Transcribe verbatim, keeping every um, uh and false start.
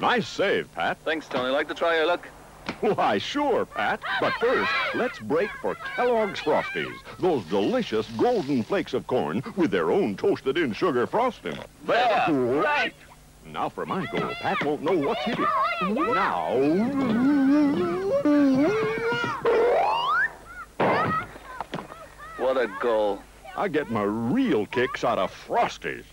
Nice save, Pat. Thanks, Tony. Like to try your luck? Why, sure, Pat. But first, let's break for Kellogg's Frosties, those delicious golden flakes of corn with their own toasted-in sugar frosting. That's right. Now for Michael. Pat won't know what's hitting. Now... What a goal. I get my real kicks out of Frosties.